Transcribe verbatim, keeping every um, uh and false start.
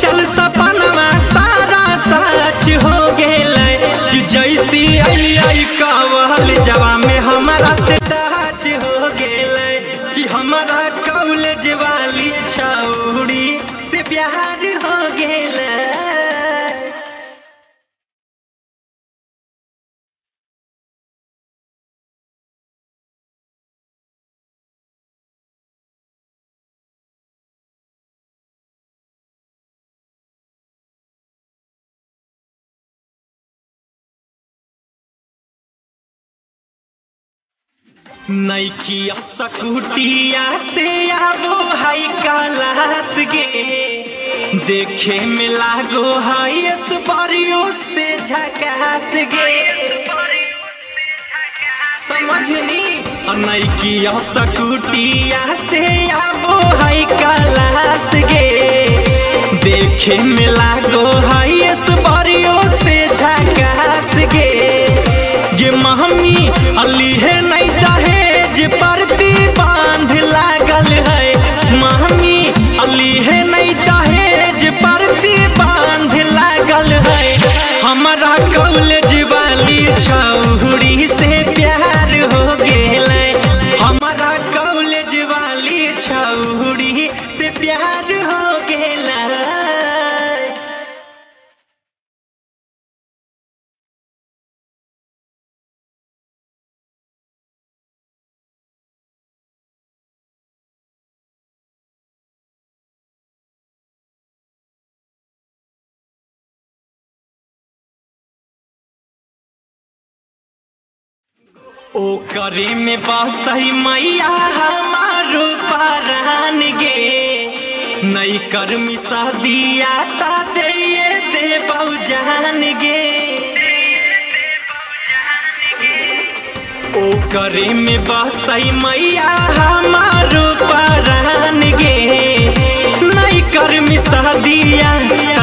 चल सपनवा सारा सच हो गेलै कि जैसी आई आई कहल जवा में हमारा से दाच हो गेलै कि हमारा कॉलेज वाली छौड़ी से प्यार हो गेलै। नैखिया सकुटिया से आबो हाई कालास गे, देखे में लागो हाई परियों से झकास गे। समझनी नैखिया सकुटिया से आबो हाई कालास गे, देखे में लागो हाई परियों से झकास गे। ये महमी अली है नहीं दहेज परती बांध लागल है, महमी अली है नहीं दहेज परती बांध लागल है। हमारा कॉलेज वाली छौड़ी से प्यार हो गेलै, हमारा कॉलेज वाली छौड़ी से प्यार हो गेलै। ओ करे में बसई मैया हमारो परान गे, नई कर्मी शादिया ता दे दे बहुजान गे। ओ करे में बसई मैया हमारो परान गे, नई कर्मी शादिया